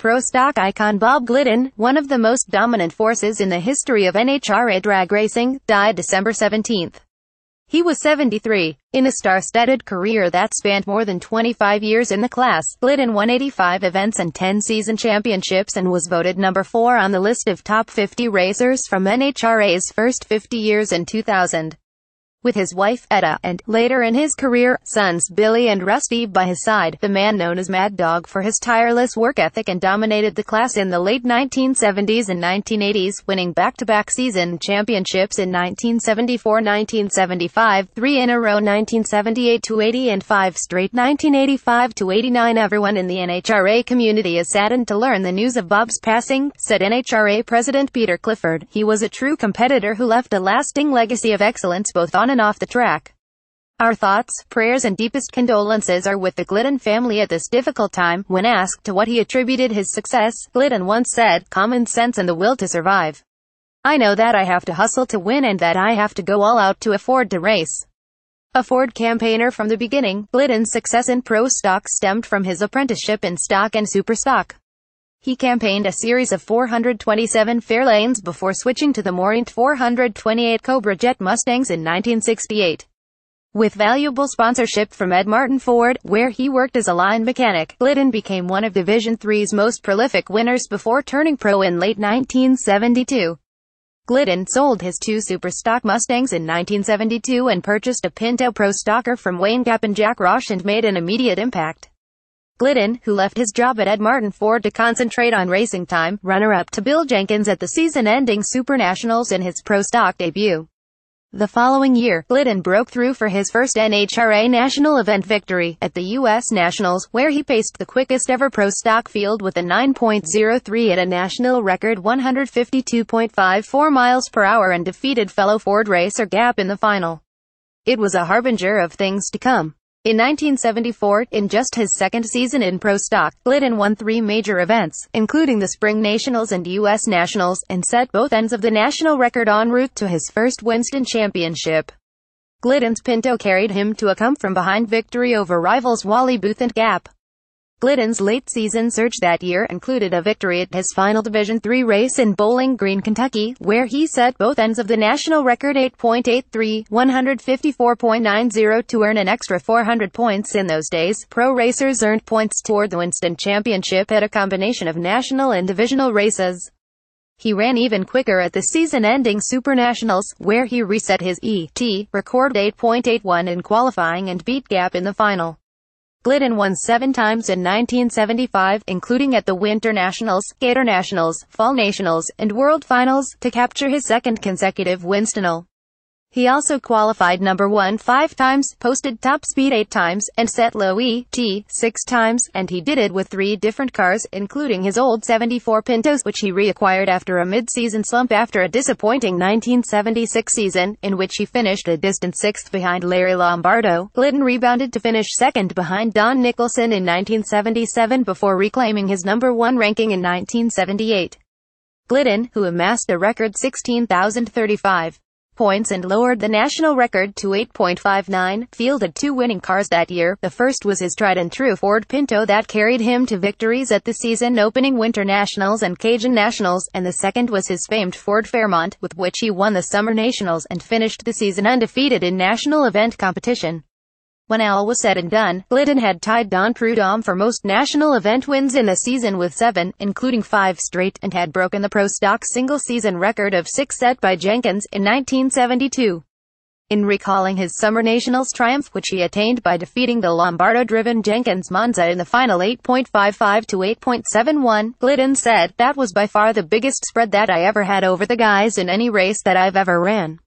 Pro Stock icon Bob Glidden, one of the most dominant forces in the history of NHRA drag racing, died December 17. He was 73. In a star-studded career that spanned more than 25 years in the class, Glidden won 85 events and 10 season championships and was voted number 4 on the list of top 50 racers from NHRA's first 50 years in 2000. With his wife, Edda, and, later in his career, sons Billy and Rusty by his side, the man known as Mad Dog for his tireless work ethic and dominated the class in the late 1970s and 1980s, winning back-to-back season championships in 1974, 1975, 3 in a row 1978-80 and 5 straight 1985-89. Everyone in the NHRA community is saddened to learn the news of Bob's passing, said NHRA President Peter Clifford. He was a true competitor who left a lasting legacy of excellence both on and off the track. Our thoughts, prayers and deepest condolences are with the Glidden family at this difficult time. When asked to what he attributed his success, Glidden once said, "Common sense and the will to survive. I know that I have to hustle to win and that I have to go all out to afford to race." A Ford campaigner from the beginning, Glidden's success in Pro Stock stemmed from his apprenticeship in stock and super stock. He campaigned a series of 427 Fairlanes before switching to the Morint 428 Cobra Jet Mustangs in 1968. With valuable sponsorship from Ed Martin Ford, where he worked as a line mechanic, Glidden became one of Division III's most prolific winners before turning pro in late 1972. Glidden sold his 2 Super Stock Mustangs in 1972 and purchased a Pinto Pro Stocker from Wayne Gapp and Jack Roche and made an immediate impact. Glidden, who left his job at Ed Martin Ford to concentrate on racing time, runner-up to Bill Jenkins at the season-ending Super Nationals in his Pro Stock debut. The following year, Glidden broke through for his first NHRA national event victory, at the U.S. Nationals, where he paced the quickest-ever Pro Stock field with a 9.03 at a national record 152.54 miles per hour and defeated fellow Ford racer Gapp in the final. It was a harbinger of things to come. In 1974, in just his second season in Pro Stock, Glidden won 3 major events, including the Spring Nationals and U.S. Nationals, and set both ends of the national record en route to his first Winston Championship. Glidden's Pinto carried him to a come-from-behind victory over rivals Wally Booth and Gapp. Glidden's late-season surge that year included a victory at his final Division III race in Bowling Green, Kentucky, where he set both ends of the national record 8.83, 154.90 to earn an extra 400 points. In those days, pro racers earned points toward the Winston Championship at a combination of national and divisional races. He ran even quicker at the season-ending Super Nationals, where he reset his ET record 8.81 in qualifying and beat Gapp in the final. Glidden won 7 times in 1975, including at the Winter Nationals, Gator Nationals, Fall Nationals, and World Finals, to capture his second consecutive Winstonal. He also qualified number 1 5 times, posted top speed 8 times, and set low ET 6 times, and he did it with 3 different cars, including his old 74 Pintos, which he reacquired after a mid-season slump after a disappointing 1976 season, in which he finished a distant 6th behind Larry Lombardo. Glidden rebounded to finish 2nd behind Don Nicholson in 1977 before reclaiming his number 1 ranking in 1978. Glidden, who amassed a record 16,035 points and lowered the national record to 8.59, fielded 2 winning cars that year. The first was his tried-and-true Ford Pinto that carried him to victories at the season-opening Winter Nationals and Cajun Nationals, and the second was his famed Ford Fairmont, with which he won the Summer Nationals and finished the season undefeated in national event competition. When all was said and done, Glidden had tied Don Prudhomme for most national event wins in the season with 7, including 5 straight, and had broken the Pro Stock single-season record of 6 set by Jenkins in 1972. In recalling his Summer Nationals triumph, which he attained by defeating the Lombardo-driven Jenkins Monza in the final 8.55 to 8.71, Glidden said, "That was by far the biggest spread that I ever had over the guys in any race that I've ever ran.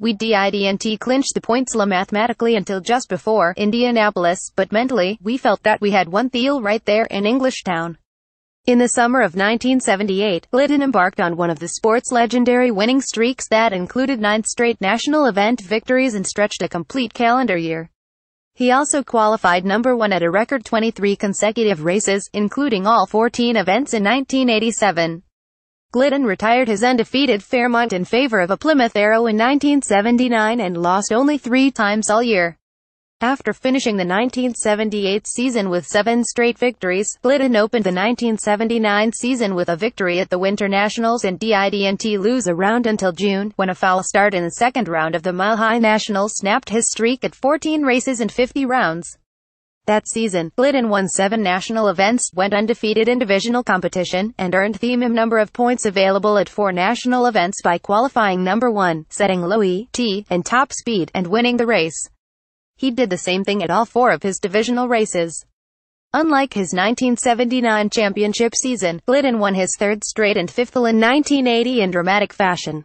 We didn't clinch the points mathematically until just before Indianapolis, but mentally, we felt that we had one deal right there in Englishtown." In the summer of 1978, Glidden embarked on one of the sport's legendary winning streaks that included 9 straight national event victories and stretched a complete calendar year. He also qualified number 1 at a record 23 consecutive races, including all 14 events in 1987. Glidden retired his undefeated Fairmont in favor of a Plymouth Arrow in 1979 and lost only 3 times all year. After finishing the 1978 season with 7 straight victories, Glidden opened the 1979 season with a victory at the Winter Nationals and didn't lose a round until June, when a foul start in the second round of the Mile High Nationals snapped his streak at 14 races and 50 rounds. That season, Glidden won 7 national events, went undefeated in divisional competition, and earned the minimum number of points available at 4 national events by qualifying #1, setting low ET and top speed, and winning the race. He did the same thing at all 4 of his divisional races. Unlike his 1979 championship season, Glidden won his 3rd straight and 5th in 1980 in dramatic fashion,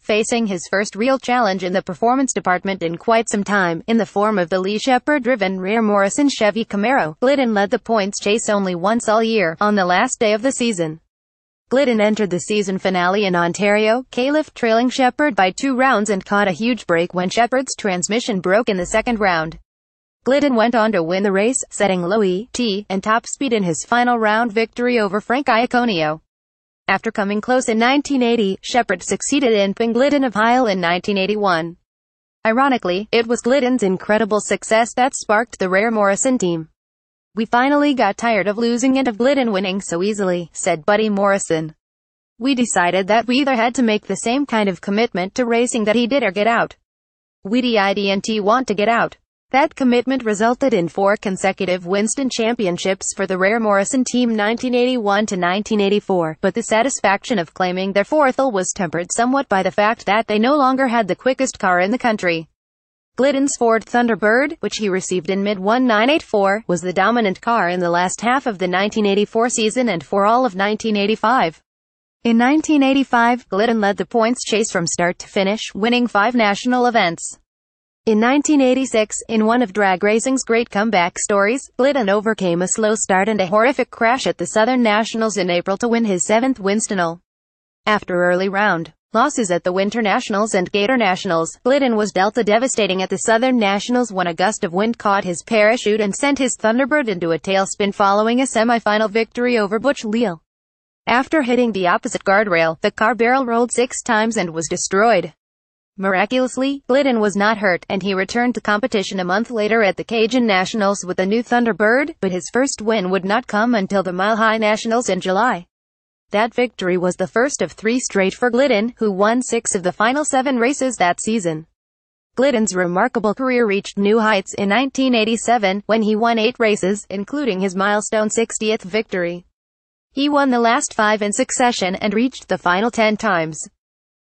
facing his first real challenge in the performance department in quite some time, in the form of the Lee Shepard-driven rear Morrison Chevy Camaro. Glidden led the points chase only once all year, on the last day of the season. Glidden entered the season finale in Ontario, Califf, trailing Shepard by 2 rounds, and caught a huge break when Shepard's transmission broke in the second round. Glidden went on to win the race, setting low ET and top speed in his final round victory over Frank Iaconio. After coming close in 1980, Shepard succeeded in pinning Glidden of Heil in 1981. Ironically, it was Glidden's incredible success that sparked the rare Morrison team. "We finally got tired of losing and of Glidden winning so easily," said Buddy Morrison. "We decided that we either had to make the same kind of commitment to racing that he did or get out. We didn't want to get out." That commitment resulted in 4 consecutive Winston championships for the rare Morrison team, 1981 to 1984, but the satisfaction of claiming their 4th was tempered somewhat by the fact that they no longer had the quickest car in the country. Glidden's Ford Thunderbird, which he received in mid-1984, was the dominant car in the last half of the 1984 season and for all of 1985. In 1985, Glidden led the points chase from start to finish, winning 5 national events. In 1986, in one of drag racing's great comeback stories, Glidden overcame a slow start and a horrific crash at the Southern Nationals in April to win his 7th Winstonal. After early round losses at the Winter Nationals and Gator Nationals, Glidden was dealt a devastating at the Southern Nationals when a gust of wind caught his parachute and sent his Thunderbird into a tailspin following a semi-final victory over Butch Leal. After hitting the opposite guardrail, the car barrel rolled 6 times and was destroyed. Miraculously, Glidden was not hurt, and he returned to competition a month later at the Cajun Nationals with a new Thunderbird, but his first win would not come until the Mile High Nationals in July. That victory was the first of 3 straight for Glidden, who won 6 of the final 7 races that season. Glidden's remarkable career reached new heights in 1987, when he won 8 races, including his milestone 60th victory. He won the last 5 in succession and reached the final 10 times.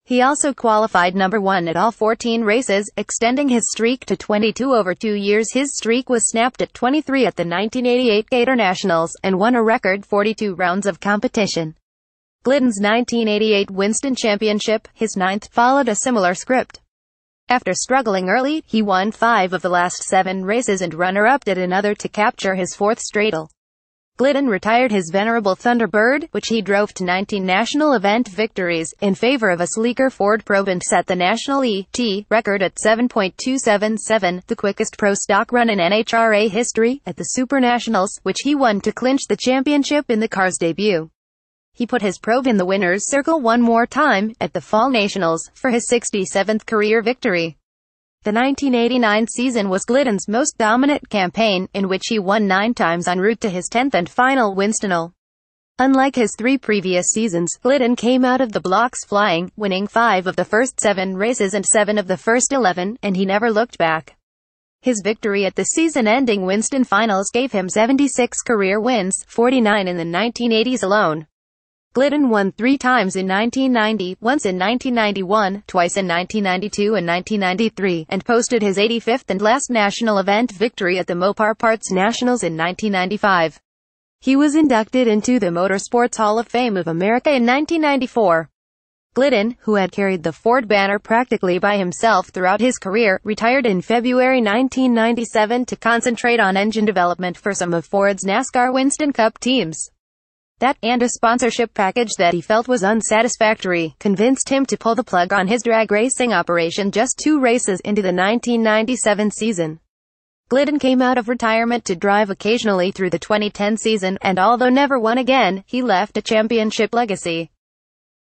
He also qualified #1 at all 14 races, extending his streak to 22 over 2 years. His streak was snapped at 23 at the 1988 Gator Nationals, and won a record 42 rounds of competition. Glidden's 1988 Winston Championship, his 9th, followed a similar script. After struggling early, he won 5 of the last 7 races and runner-upped at another to capture his 4th straight. Glidden retired his venerable Thunderbird, which he drove to 19 national event victories, in favor of a sleeker Ford Probe, and set the national ET record at 7.277, the quickest Pro Stock run in NHRA history, at the Super Nationals, which he won to clinch the championship in the car's debut. He put his Probe in the winner's circle one more time, at the Fall Nationals, for his 67th career victory. The 1989 season was Glidden's most dominant campaign, in which he won 9 times en route to his 10th and final Winstonal. Unlike his 3 previous seasons, Glidden came out of the blocks flying, winning 5 of the first 7 races and 7 of the first 11, and he never looked back. His victory at the season-ending Winston Finals gave him 76 career wins, 49 in the 1980s alone. Glidden won 3 times in 1990, once in 1991, twice in 1992 and 1993, and posted his 85th and last national event victory at the Mopar Parts Nationals in 1995. He was inducted into the Motorsports Hall of Fame of America in 1994. Glidden, who had carried the Ford banner practically by himself throughout his career, retired in February 1997 to concentrate on engine development for some of Ford's NASCAR Winston Cup teams. That, and a sponsorship package that he felt was unsatisfactory, convinced him to pull the plug on his drag racing operation just 2 races into the 1997 season. Glidden came out of retirement to drive occasionally through the 2010 season, and although never won again, he left a championship legacy.